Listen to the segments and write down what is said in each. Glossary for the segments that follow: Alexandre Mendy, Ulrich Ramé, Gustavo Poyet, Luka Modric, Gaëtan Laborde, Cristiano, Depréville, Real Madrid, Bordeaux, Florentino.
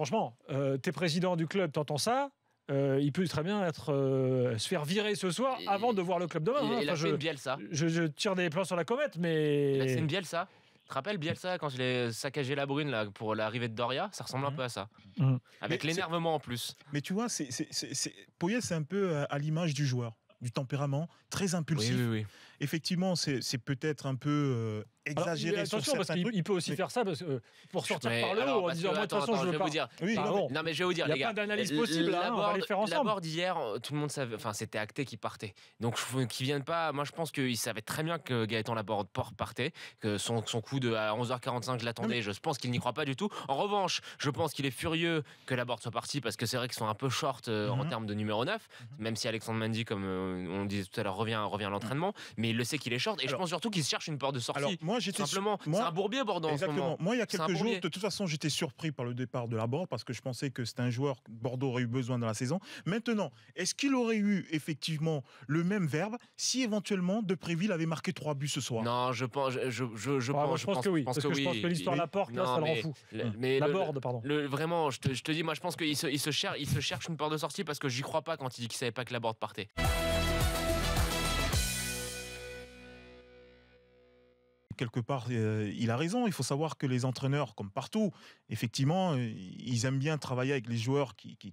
Franchement, t'es président du club, t'entends ça, il peut très bien être, se faire virer ce soir avant de voir le club demain. Il a fait une Bielsa. Je tire des plans sur la comète, mais... Il a fait une Bielsa. Tu te rappelles Bielsa quand il a saccagé la Brune là, pour l'arrivée de Doria, ça ressemble un peu à ça. Avec l'énervement en plus. Mais tu vois, Poyet, c'est un peu à l'image du joueur, du tempérament, très impulsif. Oui. Effectivement, c'est peut-être un peu exagéré. Alors, attention, sur parce qu'il peut aussi faire ça parce, pour sortir par le haut en disant moi de toute façon je veux pas. Non mais je vais vous dire les gars. Il y a plein d'analyses possibles. Hein, on va les faire ensemble. Laborde hier, tout le monde savait, enfin c'était acté qu'il partait. Donc qu'il vienne pas. Moi je pense qu'il savait très bien que Gaëtan Laborde partait, que son coup de à 11h45 je l'attendais. Je pense qu'il n'y croit pas du tout. En revanche, je pense qu'il est furieux que Laborde soit parti parce que c'est vrai qu'ils sont un peu short en termes de numéro 9, même si Alexandre Mendy, comme on disait tout à l'heure, revient à l'entraînement, mais il le sait qu'il est short et je pense surtout qu'il cherche une porte de sortie. Simplement, c'est un bourbier Bordeaux. Exactement. En ce moment. Moi, il y a quelques jours, de toute façon, j'étais surpris par le départ de Laborde parce que je pensais que c'était un joueur que Bordeaux aurait eu besoin dans la saison. Maintenant, est-ce qu'il aurait eu effectivement le même verbe si éventuellement Depréville avait marqué 3 buts ce soir? Non, je pense que oui. Parce que je pense que l'histoire Laborde, là, ça le rend fou. Laborde, pardon. Vraiment, je te dis, moi, je pense qu'il se cherche une porte de sortie parce que j'y crois pas quand il dit qu'il savait pas que Laborde partait. Quelque part, il a raison. Il faut savoir que les entraîneurs, comme partout, effectivement, ils aiment bien travailler avec les joueurs qui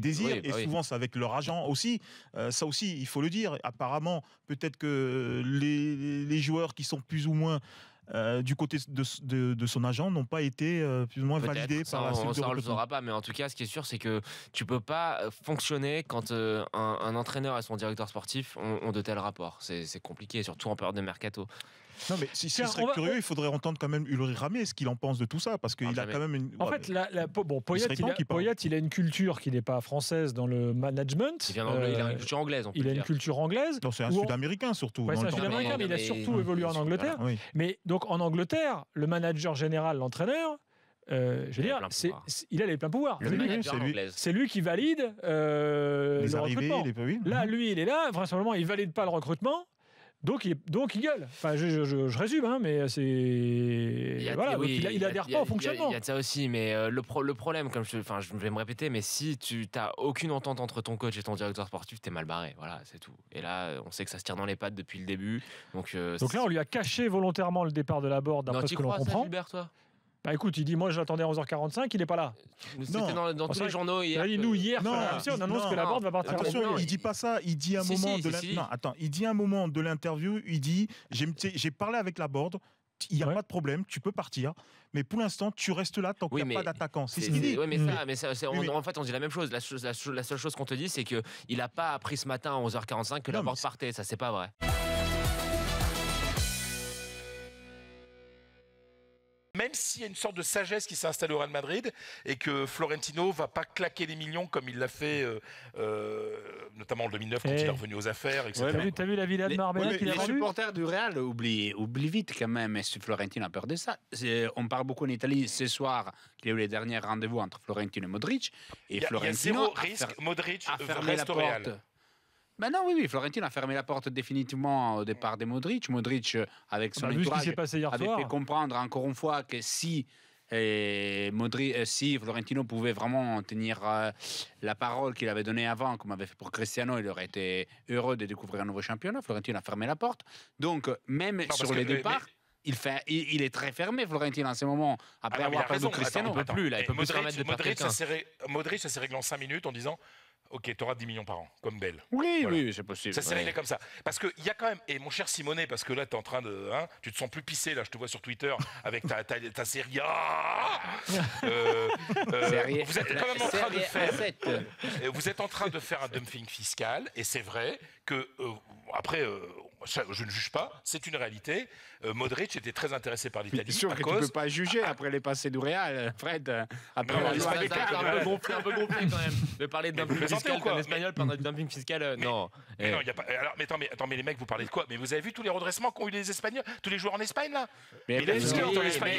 désirent. Et souvent, c'est avec leur agent aussi. Ça aussi, il faut le dire. Apparemment, peut-être que les joueurs qui sont plus ou moins du côté de son agent n'ont pas été plus ou moins validés par la suite. On ne le saura pas, mais en tout cas, ce qui est sûr, c'est que tu ne peux pas fonctionner quand un entraîneur et son directeur sportif ont de tels rapports. C'est compliqué, surtout en période de mercato. Non, mais si on serait curieux, il faudrait entendre quand même Ulrich Ramé, ce qu'il en pense de tout ça, parce qu'il a quand même une... En fait, Poyet, il a une culture qui n'est pas française dans le management. Il a une culture anglaise, on peut dire. Il a une culture anglaise. C'est un Sud-Américain, surtout. C'est un Sud-Américain, mais il a surtout évolué en Angleterre. Donc en Angleterre, le manager général, l'entraîneur, je veux dire, il a les pleins pouvoirs. C'est lui qui valide les arrivées, le recrutement. Là, lui, il est là, vraisemblablement, il ne valide pas le recrutement. Donc il gueule. Enfin, je résume, hein, mais c'est... Voilà, il n'adhère pas au fonctionnement. Il y a de ça aussi, mais le problème, comme je vais me répéter, mais si tu n'as aucune entente entre ton coach et ton directeur sportif, t'es mal barré, voilà, c'est tout. Et là, on sait que ça se tire dans les pattes depuis le début. Donc là, on lui a caché volontairement le départ de Laborde, d'après ce que l'on comprend. Gilbert, toi ? Bah écoute, il dit moi j'attendais à 11h45, il n'est pas là. C'était dans tous les journaux hier. Il a dit nous hier, on annonce que Laborde va partir. Attention, il dit pas ça, il dit un moment de l'interview, il dit j'ai parlé avec Laborde. Il n'y a pas de problème, tu peux partir, mais pour l'instant, tu restes là tant qu'il n'y a pas d'attaquant. C'est ce qu'il dit. Oui, mais ça, en fait, on dit la même chose. La seule chose qu'on te dit, c'est qu'il n'a pas appris ce matin à 11h45 que Laborde partait. Ça, c'est pas vrai. Même s'il y a une sorte de sagesse qui s'est installée au Real Madrid et que Florentino ne va pas claquer les millions comme il l'a fait notamment en 2009 quand il est revenu aux affaires, etc. Ouais, t'as vu la villa de Marbella qu'il a vendue ? Les supporters du Real oublient vite quand même, et Florentino a peur de ça. On parle beaucoup en Italie ce soir qu'il y a eu les derniers rendez-vous entre Florentino et Modric. Et Florentino a risque, Modric reste au Real. Ben non, oui, Florentino a fermé la porte définitivement au départ de Modric. Modric, avec son entourage, avait fait comprendre encore une fois que si Florentino pouvait vraiment tenir la parole qu'il avait donnée avant, comme avait fait pour Cristiano, il aurait été heureux de découvrir un nouveau championnat. Florentino a fermé la porte. Donc, même sur les départs... Il est très fermé, Florentino, en ce moment. Après avoir perdu Cristiano, il ne peut plus. Modric, ça s'est réglé en 5 minutes en disant... Ok, tu auras 10 millions par an, comme Bell. Oui, c'est possible. Ça s'est réglé comme ça. Parce qu'il y a quand même, et mon cher Simonet, parce que là, tu es en train de... Hein, tu te sens plus pissé, là, je te vois sur Twitter, avec ta série A. Vous êtes quand même en train de faire... Vous êtes en train de faire un dumping fiscal, et c'est vrai que... après, je ne juge pas, c'est une réalité. Modric était très intéressé par l'Italie. C'est sûr que tu ne peux pas juger après les passés du Real, Fred. Après, un peu gonflé quand même de parler de dumping fiscal en espagnol, parler de dumping fiscal, non. Mais attends, mais les mecs, vous parlez de quoi? Mais vous avez vu tous les redressements qu'ont eu les Espagnols, tous les joueurs en Espagne là? Mais en Espagne,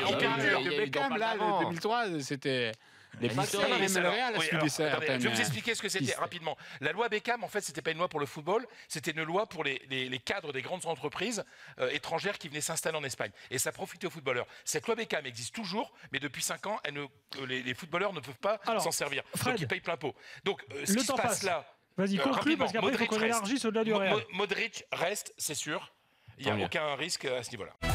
en Bécam, là, en 2003, c'était... Les pactes de Real a subi certaines... Je vais vous expliquer ce que c'était rapidement. La loi Beckham, en fait, c'était pas une loi pour le football, c'était une loi pour les cadres des grandes entreprises étrangères qui venaient s'installer en Espagne. Et ça profitait aux footballeurs. Cette loi Beckham existe toujours, mais depuis 5 ans, les footballeurs ne peuvent pas s'en servir. Fred, donc ils payent plein pot. Donc ce qui se passe là... Vas-y, conclue, parce qu'après, il faut qu'on élargisse au-delà du Real. Modric reste, c'est sûr. Il n'y a aucun risque à ce niveau-là.